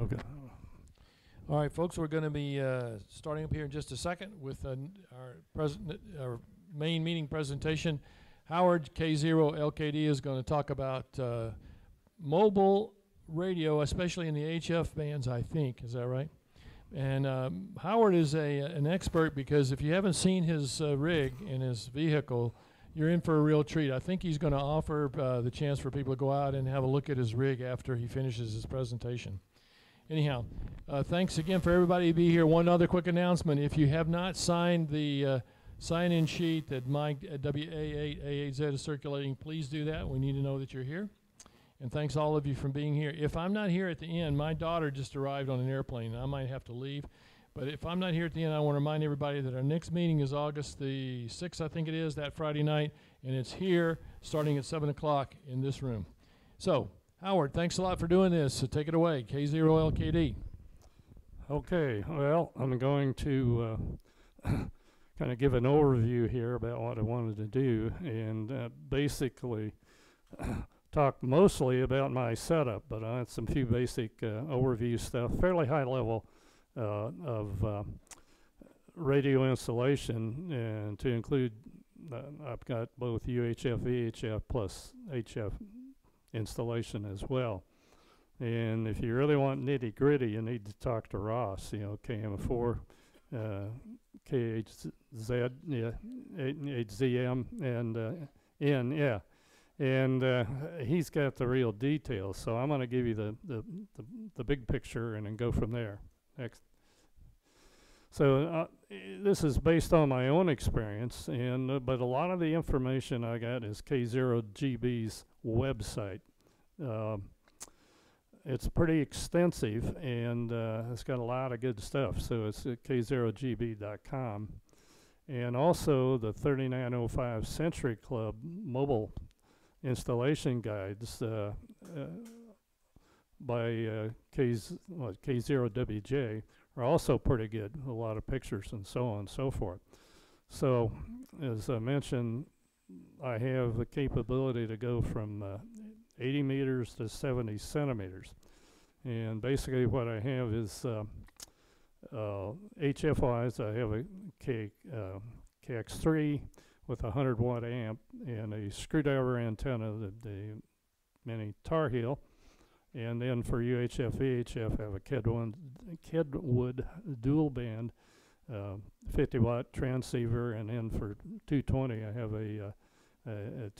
Okay. All right, folks, we're going to be starting up here in just a second with our main meeting presentation. Howard K0LKD is going to talk about mobile radio, especially in the HF bands, I think. Is that right? And Howard is an expert, because if you haven't seen his rig and his vehicle, you're in for a real treat. I think he's going to offer the chance for people to go out and have a look at his rig after he finishes his presentation. Anyhow, thanks again for everybody to be here. One other quick announcement. If you have not signed the sign-in sheet that Mike at WA8AAZ is circulating, please do that. We need to know that you're here. And thanks all of you for being here. If I'm not here at the end, my daughter just arrived on an airplane, and I might have to leave. But if I'm not here at the end, I want to remind everybody that our next meeting is August the 6th, I think it is, that Friday night. And it's here starting at 7 o'clock in this room. So, Howard, thanks a lot for doing this. So take it away, K0LKD. Okay, well, I'm going to kind of give an overview here about what I wanted to do, and basically talk mostly about my setup, but I had some few basic overview stuff, fairly high level of radio installation, and to include, I've got both UHF, VHF, plus HF installation as well. And if you really want nitty gritty, you need to talk to Ross, you know, KM4, KHZ, yeah, 8ZM, and N, yeah. And he's got the real details, so I'm going to give you the big picture and then go from there. Next. So this is based on my own experience, and but a lot of the information I got is K0GB's website. It's pretty extensive, and it's got a lot of good stuff. So it's at K0GB.com, and also the 3905 Century Club mobile installation guides by K0WJ are also pretty good. A lot of pictures and so on and so forth. So as I mentioned, I have the capability to go from 80 meters to 70 centimeters. And basically what I have is HF-wise, I have a KX3 with a 100-watt amp and a screwdriver antenna, the mini Tarheel. And then for UHF, VHF, I have a Kenwood dual band 50-watt transceiver, and then for 220, I have a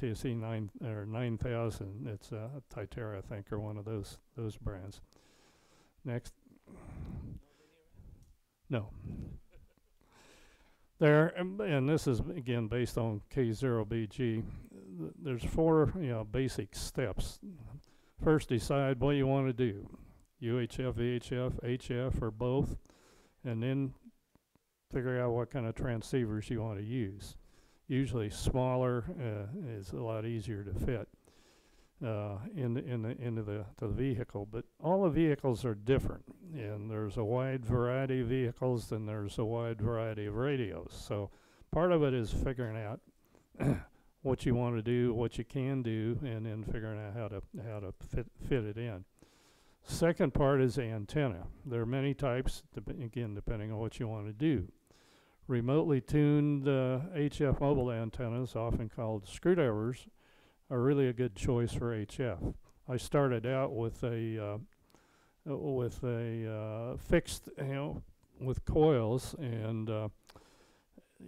TSE 9 or 9000. It's a Titerra, I think, or one of those brands. Next. No. There, and this is again based on K0BG. There's four, you know, basic steps. First, decide what you want to do: UHF, VHF, HF, or both, and then figure out what kind of transceivers you want to use. Usually, smaller is a lot easier to fit into the vehicle. But all the vehicles are different, and there's a wide variety of vehicles, and there's a wide variety of radios. So part of it is figuring out what you want to do, what you can do, and then figuring out how to fit it in. Second part is antenna. There are many types, again, depending on what you want to do. Remotely tuned HF mobile antennas, often called screwdrivers, are really a good choice for HF. I started out with a fixed, you know, with coils, and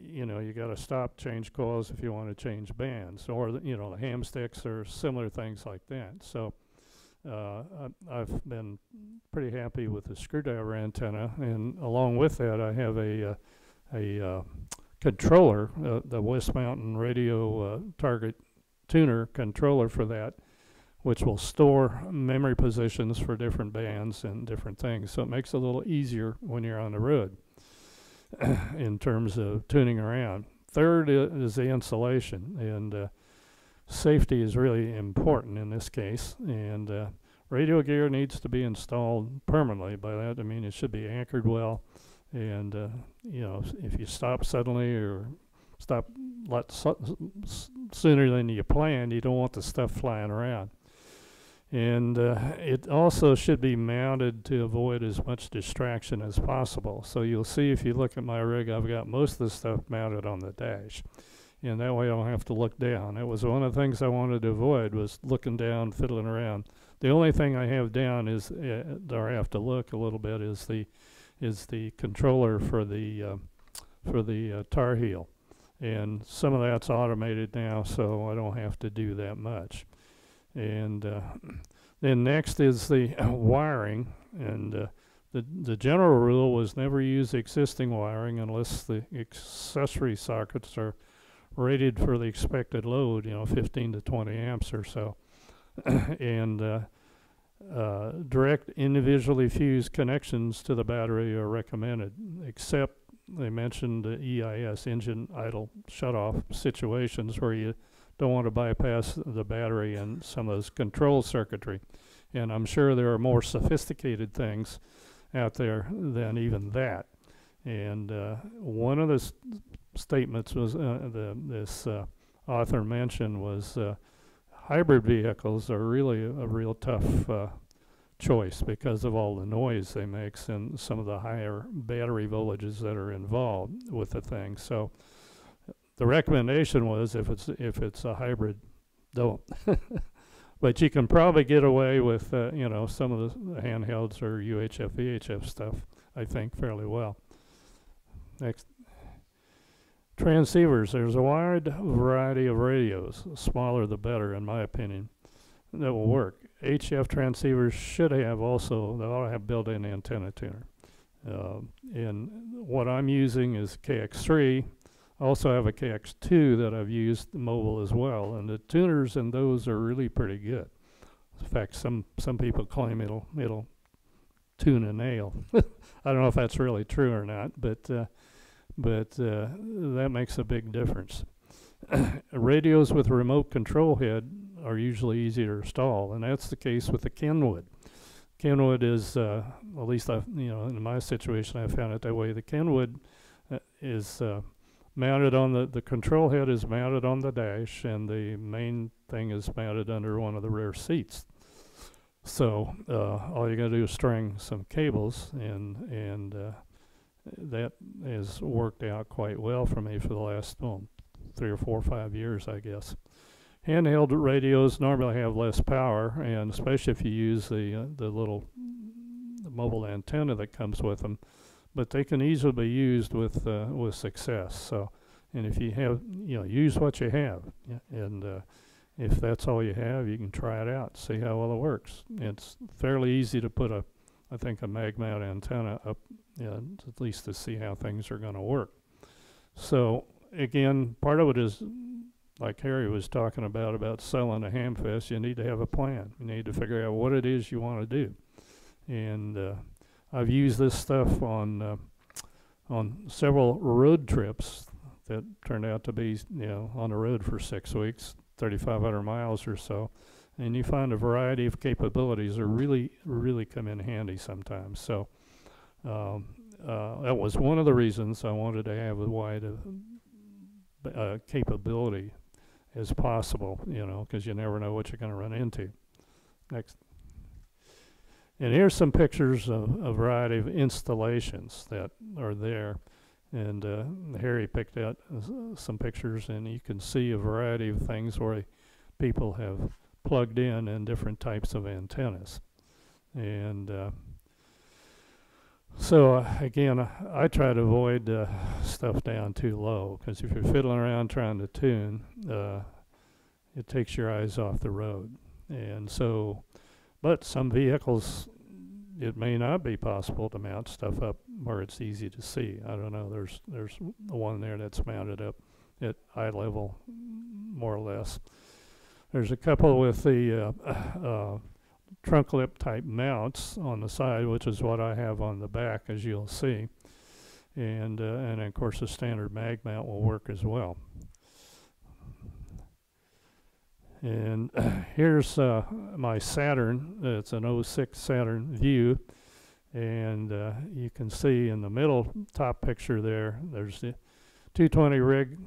you know, you got to stop, change coils if you want to change bands, or you know, the ham sticks or similar things like that. So I've been pretty happy with the screwdriver antenna, and along with that, I have a controller, the West Mountain Radio Target Tuner controller for that, which will store memory positions for different bands and different things. So it makes it a little easier when you're on the road in terms of tuning around. Third is the installation, and safety is really important in this case, and radio gear needs to be installed permanently. By that I mean it should be anchored well, and you know, if you stop suddenly or stop a lot sooner than you planned, you don't want the stuff flying around. And it also should be mounted to avoid as much distraction as possible. So you'll see if you look at my rig, I've got most of the stuff mounted on the dash. And that way I don't have to look down. It was one of the things I wanted to avoid, was looking down, fiddling around. The only thing I have down is, or I have to look a little bit, is the controller for the Tarheel. And some of that's automated now, so I don't have to do that much. And then next is the wiring. And the general rule was never use existing wiring unless the accessory sockets are rated for the expected load, you know, 15 to 20 amps or so. And direct individually fused connections to the battery are recommended, except they mentioned the EIS, engine idle shutoff situations, where you don't want to bypass the battery and some of this control circuitry. And I'm sure there are more sophisticated things out there than even that. And one of the statements was this author mentioned was hybrid vehicles are really a real tough choice because of all the noise they make and some of the higher battery voltages that are involved with the thing. So the recommendation was if it's a hybrid, don't. But you can probably get away with you know, some of the handhelds or UHF VHF stuff, I think, fairly well. Next, transceivers. There's a wide variety of radios, the smaller the better in my opinion, that will work. HF transceivers should have also, they ought to have built-in antenna tuner. And what I'm using is KX3. I also have a KX2 that I've used mobile as well, and the tuners in those are really pretty good. In fact, some people claim it'll tune a nail. I don't know if that's really true or not, but that makes a big difference. Radios with remote control head are usually easy to install, and that's the case with the Kenwood. Kenwood is, at least I've, you know, in my situation I found it that way. The Kenwood is mounted on the control head is mounted on the dash, and the main thing is mounted under one of the rear seats. So all you got to do is string some cables, and that has worked out quite well for me for the last 3 or 4 or 5 years, I guess. Handheld radios normally have less power, and especially if you use the little mobile antenna that comes with them. But they can easily be used with success. So, and if you have, you know, use what you have, and if that's all you have, you can try it out, see how well it works. It's fairly easy to put a, I think, a magmat antenna up, at least to see how things are going to work. So again, part of it is, like Harry was talking about selling a hamfest, you need to have a plan. You need to figure out what it is you want to do, and I've used this stuff on several road trips that turned out to be, you know, on the road for 6 weeks, 3,500 miles or so, and you find a variety of capabilities that really come in handy sometimes. So that was one of the reasons I wanted to have a wide capability as possible, you know, because you never know what you're going to run into. Next. And here's some pictures of a variety of installations that are there. And Harry picked out some pictures, and you can see a variety of things where people have plugged in different types of antennas. And so again, I try to avoid stuff down too low, because if you're fiddling around trying to tune, it takes your eyes off the road. And so, but some vehicles, it may not be possible to mount stuff up where it's easy to see. I don't know, there's one there that's mounted up at eye level, more or less. There's a couple with the trunk lip type mounts on the side, which is what I have on the back, as you'll see. And of course the standard mag mount will work as well. And here's my Saturn. It's an 06 Saturn view, and you can see in the middle top picture there's the 220 rig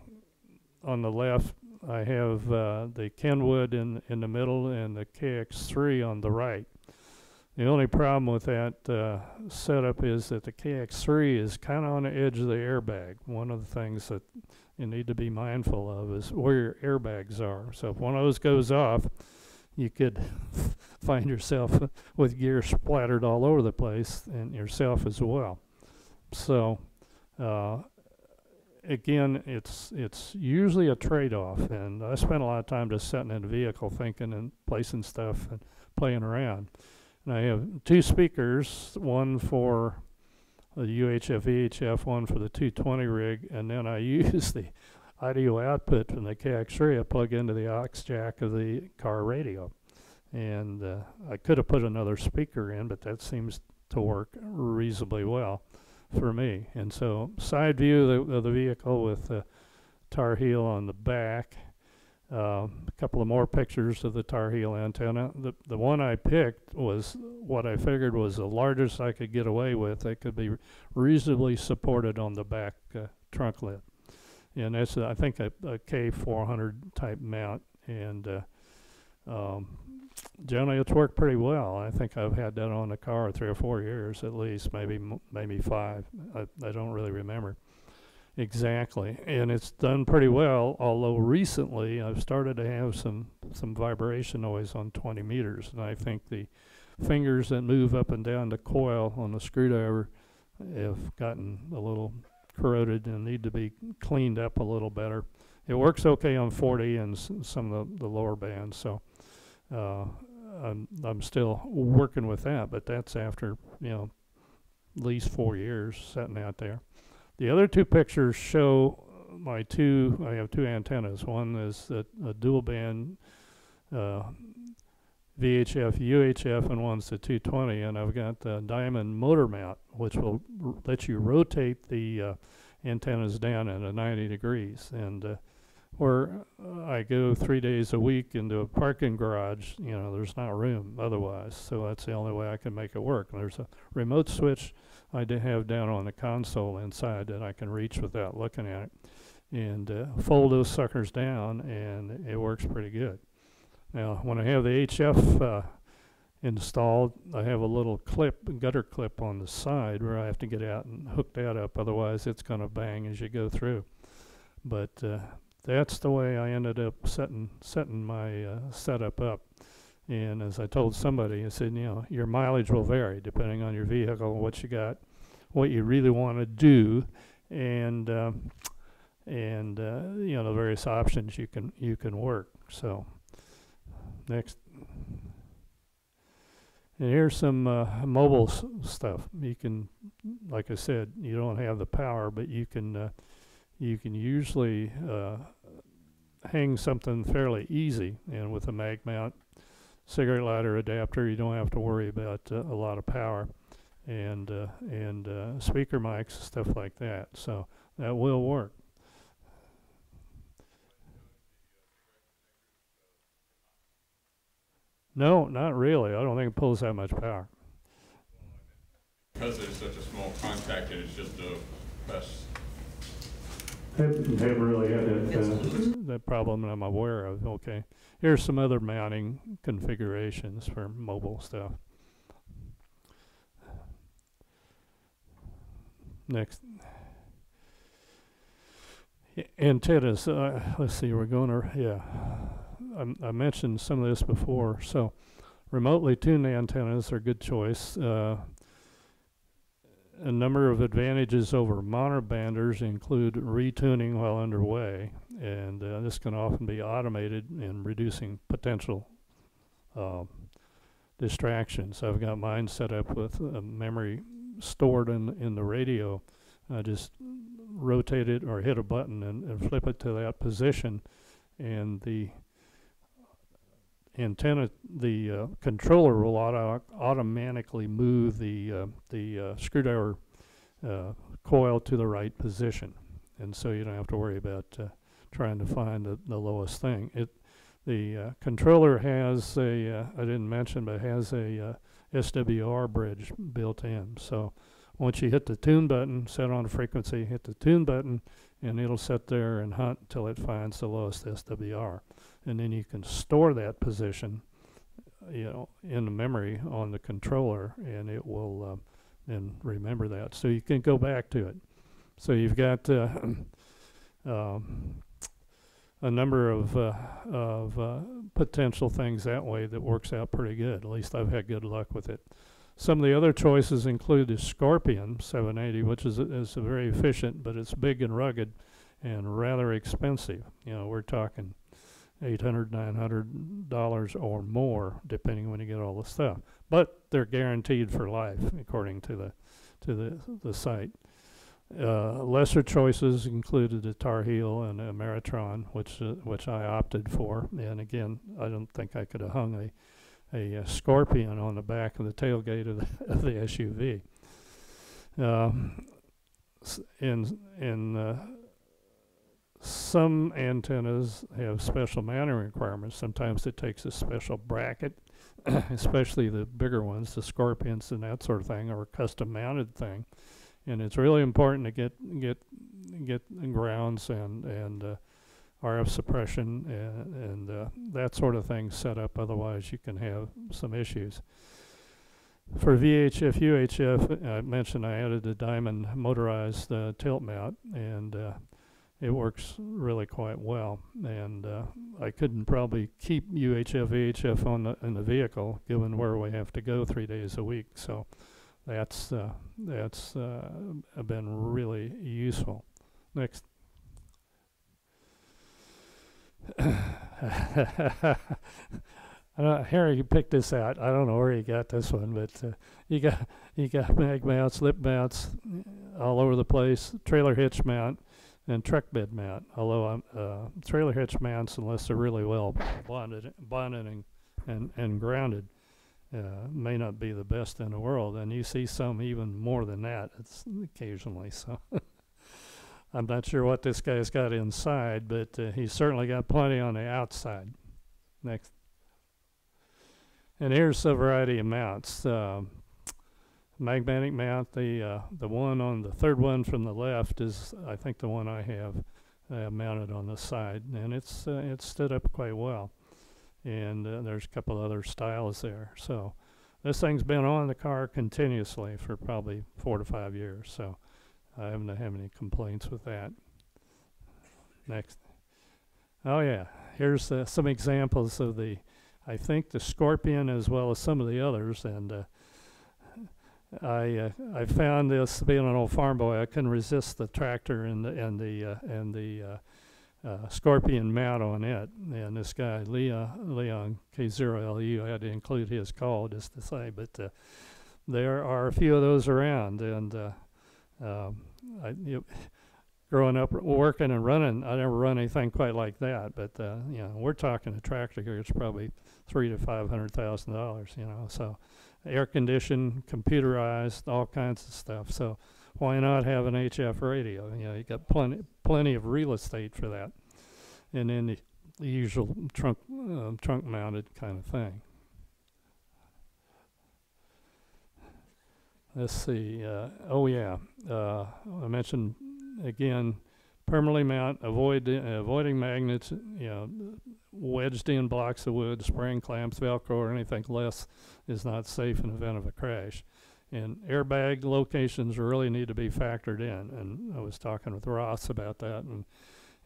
on the left, I have the Kenwood in the middle and the KX3 on the right. The only problem with that setup is that the KX3 is kind of on the edge of the airbag. One of the things that you need to be mindful of is where your airbags are. So if one of those goes off, you could find yourself with gear splattered all over the place, and yourself as well. So again, it's usually a trade-off, and I spent a lot of time just sitting in the vehicle thinking and placing stuff and playing around. And I have two speakers, one for the UHF VHF, one for the 220 rig, and then I use the audio output from the KX3 I plug into the aux jack of the car radio. And I could have put another speaker in, but that seems to work reasonably well for me. And so side view of the vehicle with the Tarheel on the back. A couple of more pictures of the Tarheel antenna. The one I picked was what I figured was the largest I could get away with that could be reasonably supported on the back trunk lid. And that's, I think, a K400 type mount. And generally it's worked pretty well. I think I've had that on the car 3 or 4 years at least, maybe 5. I don't really remember exactly. And it's done pretty well, although recently I've started to have some vibration noise on 20 meters. And I think the fingers that move up and down the coil on the screwdriver have gotten a little corroded and need to be cleaned up a little better. It works okay on 40 and some of the lower bands, so I'm still working with that, but that's after, you know, at least 4 years sitting out there. The other two pictures show my I have two antennas. One is a dual band VHF, UHF, and one's the 220, and I've got the diamond motor mount, which will let you rotate the antennas down at a 90 degrees. And where I go 3 days a week into a parking garage, you know, there's not room otherwise, so that's the only way I can make it work. And there's a remote switch I have down on the console inside that I can reach without looking at it, and fold those suckers down, and it works pretty good. Now, when I have the HF installed, I have a little gutter clip on the side where I have to get out and hook that up, otherwise it's going to bang as you go through. But that's the way I ended up setting my setup up. And as I told somebody, I said, you know, your mileage will vary depending on your vehicle, what you got, what you really want to do, and you know, the various options you can work. So. Next, and here's some mobile stuff. You can, like I said, you don't have the power, but you can usually hang something fairly easy. And with a mag mount, cigarette lighter adapter, you don't have to worry about a lot of power, and speaker mics, stuff like that. So that will work. No, not really. I don't think it pulls that much power. Because there's such a small contact, it's just the best. I haven't really had that problem I'm aware of. Okay. Here's some other mounting configurations for mobile stuff. Next. Antennas. Let's see, we're going to, yeah. I mentioned some of this before, so remotely tuned antennas are a good choice. A number of advantages over monobanders include retuning while underway, and this can often be automated in reducing potential distractions. I've got mine set up with memory stored in the radio. I just rotate it or hit a button and flip it to that position, and the antenna, the controller will automatically move the screwdriver coil to the right position, and so you don't have to worry about trying to find the lowest thing. The controller has a I didn't mention, but has a SWR bridge built in, so Once you hit the tune button, set on a frequency, hit the tune button, and it'll sit there and hunt until it finds the lowest SWR. And then you can store that position, you know, in the memory on the controller, and it will then remember that. So you can go back to it. So you've got a number of potential things that way that works out pretty good. At least I've had good luck with it. Some of the other choices include the Scorpion 780, which is very efficient, but it's big and rugged and rather expensive. You know, we're talking $800, $900 or more, depending when you get all the stuff. But they're guaranteed for life, according to the site. Lesser choices included the Tarheel and Ameritron, which I opted for. And again, I don't think I could have hung a Scorpion on the back of the tailgate of the SUV. Some antennas have special mounting requirements. Sometimes it takes a special bracket, especially the bigger ones, the Scorpions and that sort of thing, or a custom mounted thing. And it's really important to get grounds and RF suppression and that sort of thing set up. Otherwise, you can have some issues. For VHF, UHF, I mentioned I added a diamond motorized tilt mount, and it works really quite well. And I couldn't probably keep UHF, VHF in the vehicle, given where we have to go 3 days a week. So that's been really useful. Next. Harry picked this out. I don't know where he got this one, but you got mag mounts, lip mounts, all over the place. Trailer hitch mount and truck bed mount. Although trailer hitch mounts, unless they're really well bonded and grounded, may not be the best in the world. And you see some even more than that. It's occasionally so. I'm not sure what this guy's got inside, but he's certainly got plenty on the outside. Next. And here's a variety of mounts. Magnetic mount, the one on the third one from the left is, I think, the one I have mounted on the side, and it's stood up quite well. And there's a couple other styles there. So this thing's been on the car continuously for probably 4 to 5 years. So I haven't had any complaints with that. Next. Oh yeah, here's some examples of the, I think, the Scorpion as well as some of the others. And I found this, being an old farm boy, I couldn't resist the tractor and the Scorpion mount on it. And this guy, Leon K0LU, I had to include his call just to say, but there are a few of those around. And growing up working and running, I never run anything quite like that, but you know, we're talking a tractor here, it's probably $300,000 to $500,000, you know, so air conditioned, computerized, all kinds of stuff. So why not have an HF radio? You know, you got plenty of real estate for that. And then the usual trunk mounted kind of thing. Let's see, I mentioned again, permanently mount, avoiding magnets, you know, wedged in blocks of wood, spring clamps, Velcro, or anything less is not safe in the event of a crash. And airbag locations really need to be factored in, and I was talking with Ross about that,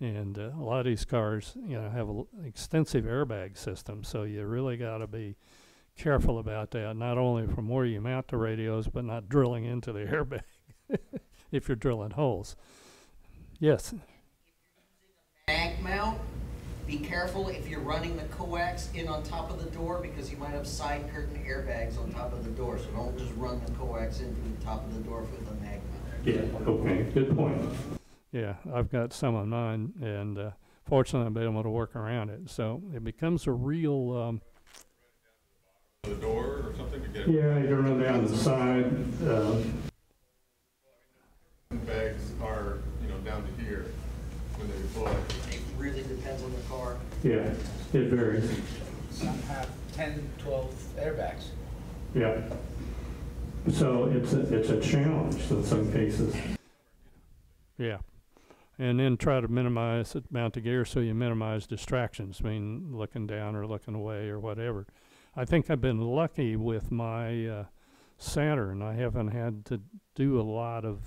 and a lot of these cars, you know, have an extensive airbag system, so you really gotta be careful about that, not only from where you mount the radios, but not drilling into the airbag if you're drilling holes. Yes? If you're using a mag mount, be careful if you're running the coax in on top of the door, because you might have side curtain airbags on top of the door, so don't just run the coax into the top of the door with a mag mount. Yeah, okay, good point. Yeah, I've got some on mine, and fortunately I've been able to work around it, so it becomes a real... the door or something to get. Yeah, you can run down to the side. Bags are, you know, down to here when they deploy. It really depends on the car. Yeah, it varies. Some have 10, 12 airbags. Yeah. So it's a challenge in some cases. Yeah. And then try to minimize it, mount the gear so you minimize distractions, I mean, looking down or looking away or whatever. I think I've been lucky with my Saturn. I haven't had to do a lot of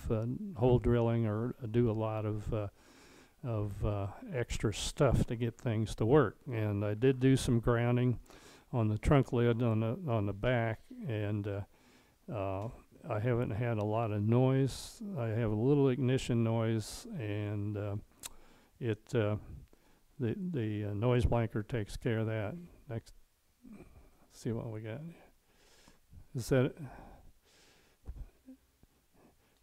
hole drilling or do a lot of extra stuff to get things to work. And I did do some grounding on the trunk lid on the back, and I haven't had a lot of noise. I have a little ignition noise, and the noise blanker takes care of that. Next, let's see what we got. Is that it?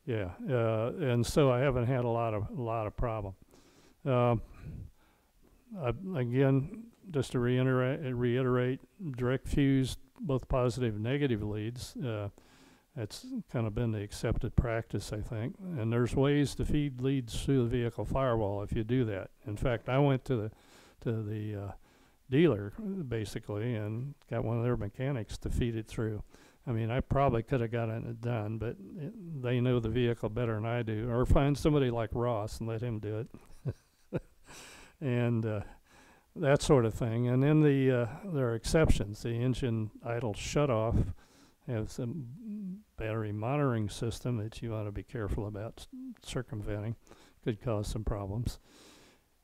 Yeah, and so I haven't had a lot of problem. Again, just to reiterate, direct fused both positive and negative leads. That's kind of been the accepted practice, I think. And there's ways to feed leads through the vehicle firewall if you do that. In fact, I went to the dealer basically and got one of their mechanics to feed it through. I mean, I probably could have gotten it done, but they know the vehicle better than I do. Or find somebody like Ross and let him do it, and that sort of thing. And then there are exceptions. The engine idle shutoff have some battery monitoring system that you ought to be careful about circumventing. Could cause some problems.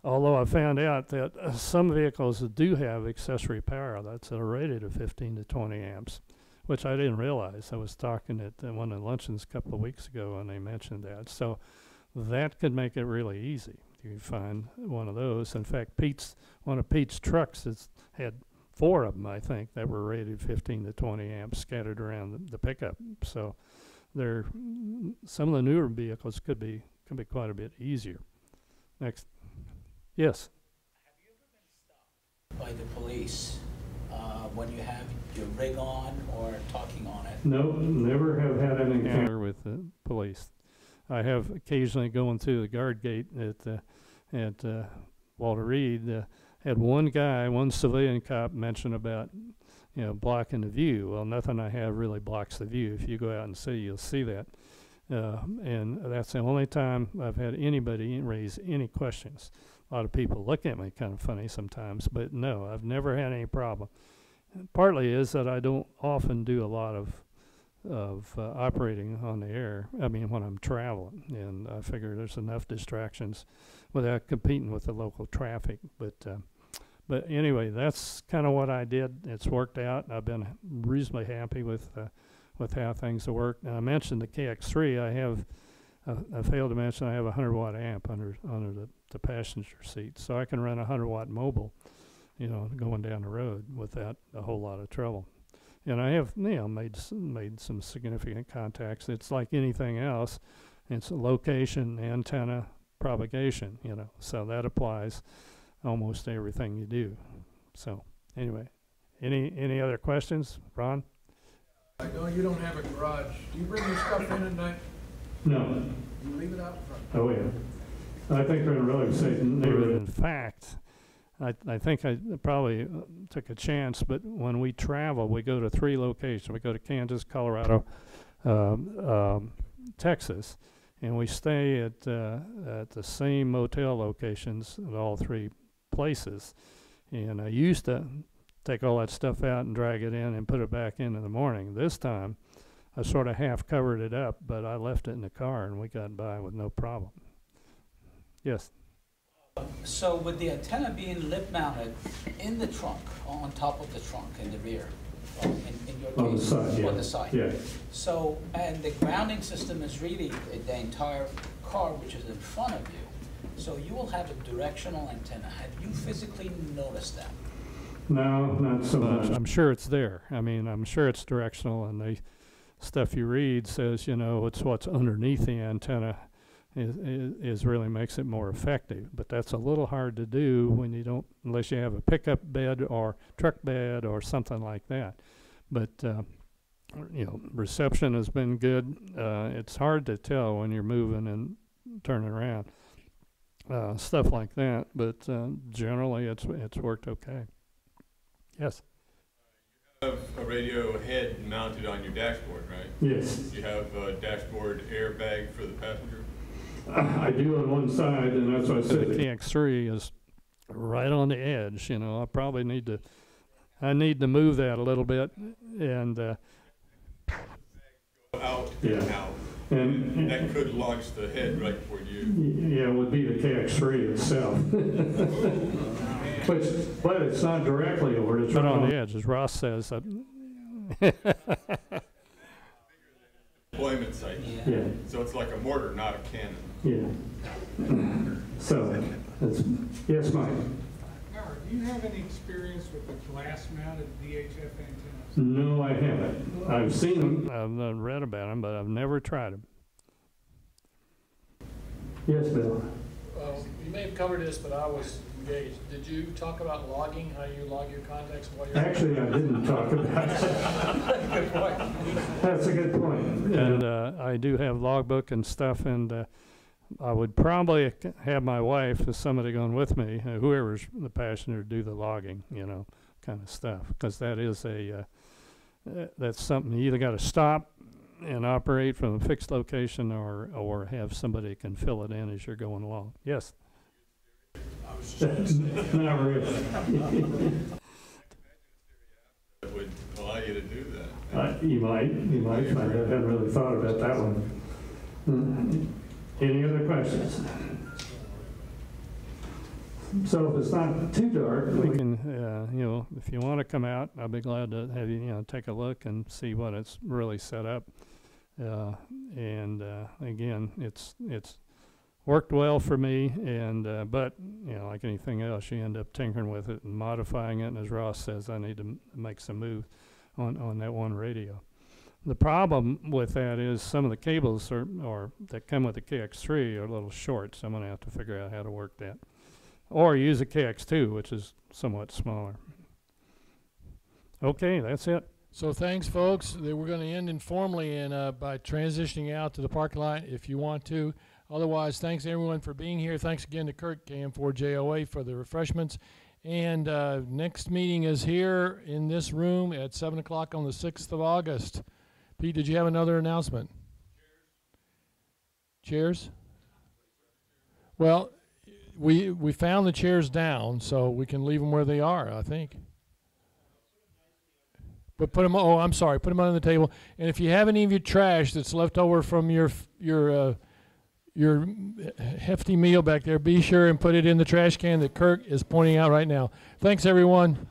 Although I found out that some vehicles do have accessory power that's rated at 15 to 20 amps, which I didn't realize. I was talking at one of the luncheons a couple of weeks ago and they mentioned that. So that could make it really easy. You can find one of those. In fact, one of Pete's trucks has had 4 of them, I think, that were rated 15 to 20 amps scattered around the pickup. So some of the newer vehicles could be quite a bit easier. Next. Yes? Have you ever been stopped by the police when you have your rig on or talking on it? No, never have had an encounter with the police. I have occasionally going through the guard gate at Walter Reed. Had one civilian cop mention about, you know, blocking the view. Well, nothing I have really blocks the view. If you go out and see, you'll see that. And that's the only time I've had anybody raise any questions. A lot of people look at me kind of funny sometimes, but no, I've never had any problem. And partly is that I don't often do a lot of operating on the air, I mean, when I'm traveling. And I figure there's enough distractions without competing with the local traffic. But anyway, that's kind of what I did. It's worked out. I've been reasonably happy with how things have worked. And I mentioned the KX3. I failed to mention I have a 100-watt amp under the passenger seat, so I can run a 100-watt mobile, you know, going down the road without a whole lot of trouble. And I have, you know, made some significant contacts. It's like anything else. It's location, antenna, propagation, you know. So that applies almost everything you do. So anyway, any other questions? Ron? I know you don't have a garage. Do you bring your stuff in at night? No. You leave it out front? Oh, yeah. I think we're in a really safe neighborhood. In fact, I think I probably took a chance, but when we travel, we go to 3 locations. We go to Kansas, Colorado, Texas, and we stay at the same motel locations at all 3 places. And I used to take all that stuff out and drag it in and put it back in the morning. This time, I sort of half covered it up, but I left it in the car and we got by with no problem. Yes? So with the antenna being lip mounted in the trunk, on top of the trunk in the rear, in your on case, the side, yeah. On the side. Yeah. So, and the grounding system is really the entire car, which is in front of you. So you will have a directional antenna. Have you physically noticed that? No, not so much. I'm sure it's there. I mean, I'm sure it's directional, and the stuff you read says, you know, it's what's underneath the antenna. Is really makes it more effective, but that's a little hard to do when you don't, unless you have a pickup bed or truck bed or something like that. But you know, reception has been good. It's hard to tell when you're moving and turning around, stuff like that. But generally, it's worked okay. Yes. You have a radio head mounted on your dashboard, right? Yes. You have a dashboard airbag for the passenger? I do on one side, and that's why I said the KX3 is right on the edge. You know, I probably need to, I need to move that a little bit, and out yeah. and out. And that could launch the head right for you. Yeah, it would be the KX3 itself. But it's not directly over, it's right on the edge, as Ross says. Deployment site. Yeah. Yeah. So it's like a mortar, not a cannon. Yeah. So, yes, Mike? Howard, do you have any experience with the glass-mounted VHF antenna? No, I haven't. I've seen them. I've read about them, but I've never tried them. Yes, Bill. You may have covered this, but I was engaged. Did you talk about logging? How you log your contacts? While you're actually, I didn't talk about it. Good point. That's a good point. And I do have logbook and stuff, and I would probably have my wife, or somebody going with me, whoever's the passenger, do the logging, you know, kind of stuff, because that is a. That's something you either got to stop and operate from a fixed location, or have somebody can fill it in as you're going along. Yes. I was just not really. That would allow you to do that. You might. I hadn't really thought about that one. Any other questions? So if it's not too dark, we can, you know, if you want to come out, I'll be glad to have you, you know, take a look and see what it's really set up. Again, it's worked well for me. And but you know, like anything else, you end up tinkering with it and modifying it. And as Ross says, I need to make some moves on that one radio. The problem with that is some of the cables or that come with the KX3 are a little short. So I'm going to have to figure out how to work that. Or use a KX2, which is somewhat smaller. Okay, that's it. So thanks, folks. We're going to end informally and by transitioning out to the parking lot if you want to. Otherwise, thanks everyone for being here. Thanks again to Kirk KM4JOA for the refreshments. And next meeting is here in this room at 7 o'clock on the 6th of August. Pete, did you have another announcement? Chairs? Well, we found the chairs down, so we can leave them where they are, I think. But put them, oh, I'm sorry, put them on the table. And if you have any of your trash that's left over from your hefty meal back there, be sure and put it in the trash can that Kirk is pointing out right now. Thanks, everyone.